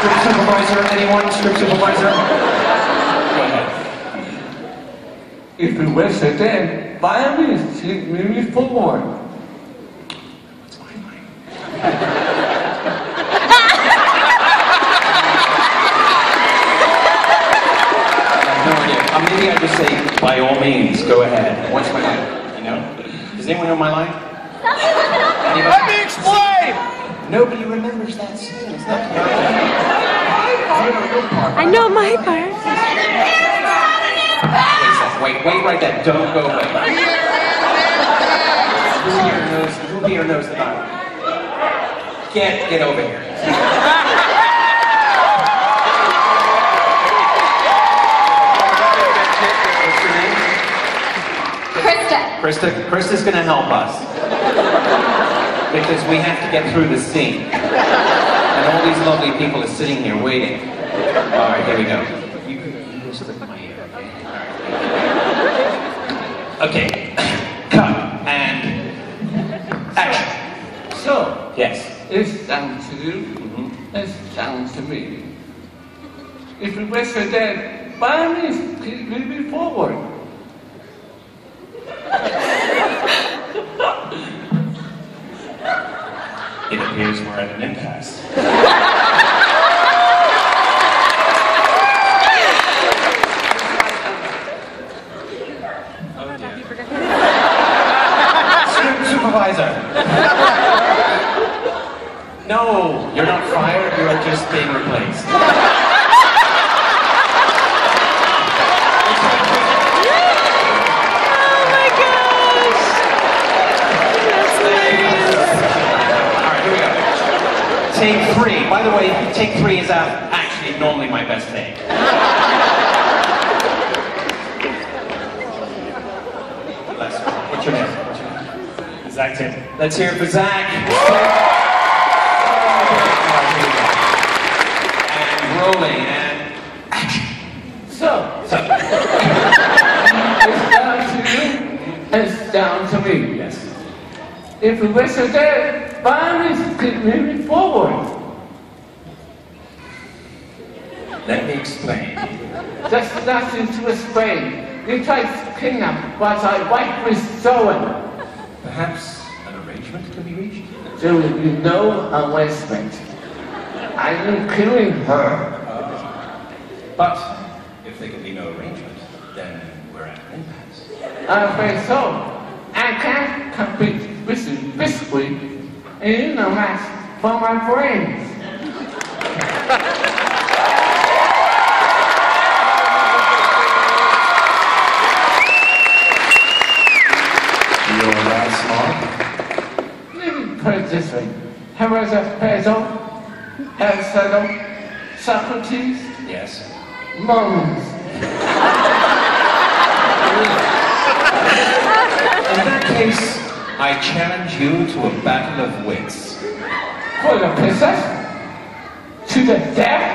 Strip supervisor, anyone? Strip supervisor? Go ahead. If we were certain, by all means, we will forward. Maybe I just say, by all means, go ahead. What's my line? You know? Does anyone know my line? Let me explain! Nobody remembers that scene. It's not I know my part. Wait, write that. Don't go away. Who here knows the line? Can't get over here. Krista's gonna help us. Because we have to get through the scene. And all these lovely people are sitting here waiting. Alright, here we go. You can whisper in my ear, okay? Okay. Cut. And... action. So, yes. It's down to you. Mm-hmm. It's down to me. If we wish for dead, by all means, we'll be forward. It appears we're at an impasse. Oh dear. Supervisor! No, you're not fired, you are just being replaced. Take three. By the way, take three is actually normally my best take. What's your name? Zach, Tim. Let's hear it for Zach. And rolling and action. So. It's down to me. Yes. If we wish to dead. Moving forward. Let me explain. Just nothing to explain. You tried to kidnap what I wife was stolen. Perhaps an arrangement can be reached? Do you know arrangement? I am killing her. But if there can be no arrangement, then we're at an impasse. I think so. I can't compete with this week. And you know that's for my friends. You're that smart. Let me put it this way. However, Plato, Aristotle, Socrates, yes. Moms. In that case, I challenge you to a battle of wits. For the princess? To the death?